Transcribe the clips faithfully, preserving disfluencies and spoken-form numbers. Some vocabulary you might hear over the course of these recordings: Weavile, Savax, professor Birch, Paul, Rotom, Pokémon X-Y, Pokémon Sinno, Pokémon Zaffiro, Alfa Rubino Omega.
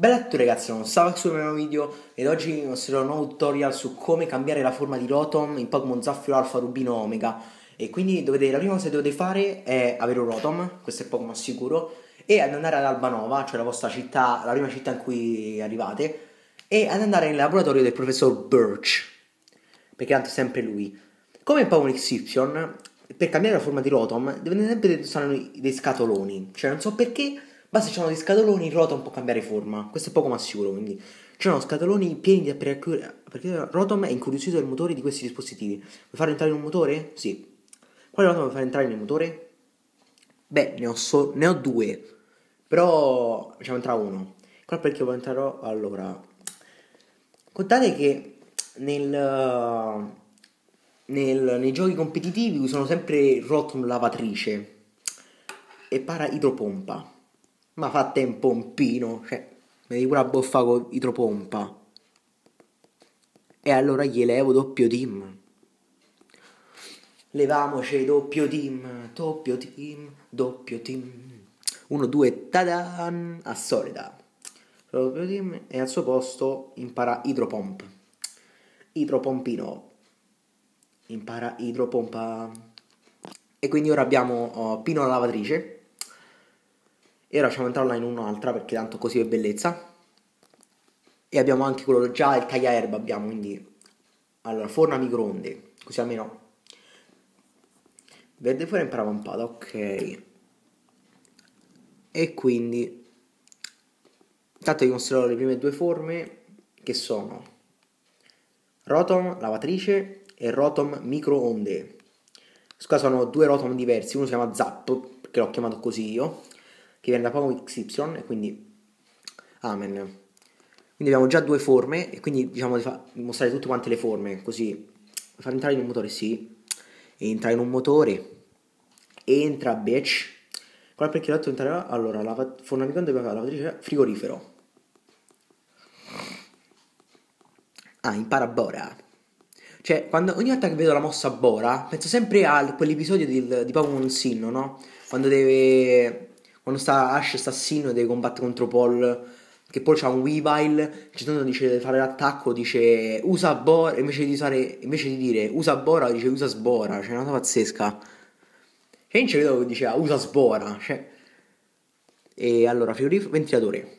Bella a tutti ragazzi, sono Savax sul mio video ed oggi vi mostrerò un nuovo tutorial su come cambiare la forma di Rotom in Pokémon Zaffiro, Alfa Rubino Omega. E quindi dovete, la prima cosa che dovete fare è avere un Rotom, questo è Pokémon sicuro, e ad andare ad Alba Nova, cioè la vostra città, la prima città in cui arrivate, e ad andare nel laboratorio del professor Birch, perché tanto è sempre lui. Come in Pokémon X Y, per cambiare la forma di Rotom dovete sempre usare dei scatoloni, cioè non so perché. Basta, c'è uno di scatoloni, il Rotom può cambiare forma. Questo è poco ma sicuro, quindi c'è uno scatoloni pieni di aperture, perché Rotom è incuriosito del motore di questi dispositivi. Vuoi farlo entrare in un motore? Sì. Quale Rotom vuoi far entrare nel motore? Beh, ne ho, so ne ho due. Però facciamo entrare uno. Qua perché poi entrerò. Allora, contate che nel, nel, nei giochi competitivi usano sempre Rotom lavatrice e para idropompa. Ma fatta in pompino, cioè, me devi pure abboffa con idropompa. E allora gli elevo doppio team. Levamoci doppio team, doppio team, doppio team. Uno, due, tadan, a solida. Doppio team e al suo posto impara idropomp. Idropompino. Impara idropompa. E quindi ora abbiamo oh, Pino la lavatrice. E ora facciamo entrarla in un'altra perché tanto così è bellezza. E abbiamo anche quello già, il tagliaerba abbiamo, quindi. Allora, forno a microonde, così almeno. Verde fuori impara pompata, ok. E quindi intanto vi mostrerò le prime due forme, che sono Rotom lavatrice e Rotom microonde. Questo qua sono due Rotom diversi, uno si chiama Zap, perché l'ho chiamato così io, che viene da Pokémon X Y, e quindi amen. Quindi abbiamo già due forme, e quindi diciamo di, di mostrare tutte quante le forme, così far entrare in un motore, sì. Entra in un motore. Entra, bitch. Qual perché l'altro entrerà? Allora, la fornamicante per la lavatrice frigorifero. Ah, impara Bora. Cioè, quando, ogni volta che vedo la mossa Bora, penso sempre a quell'episodio di, di Pokémon Sinno, no? Quando deve... Quando sta Ash sta Sinno e deve combattere contro Paul, che Paul c'ha un Weavile, che tanto dice di fare l'attacco, dice usa Bora, invece di, usare, invece di dire usa Bora, dice usa Sbora, cioè è una cosa pazzesca. Cioè non ci vedo che diceva usa Sbora, cioè... E allora, frigorifero, ventilatore.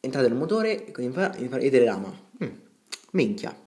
Entrate nel motore, e quindi farete le lama. Mm, minchia,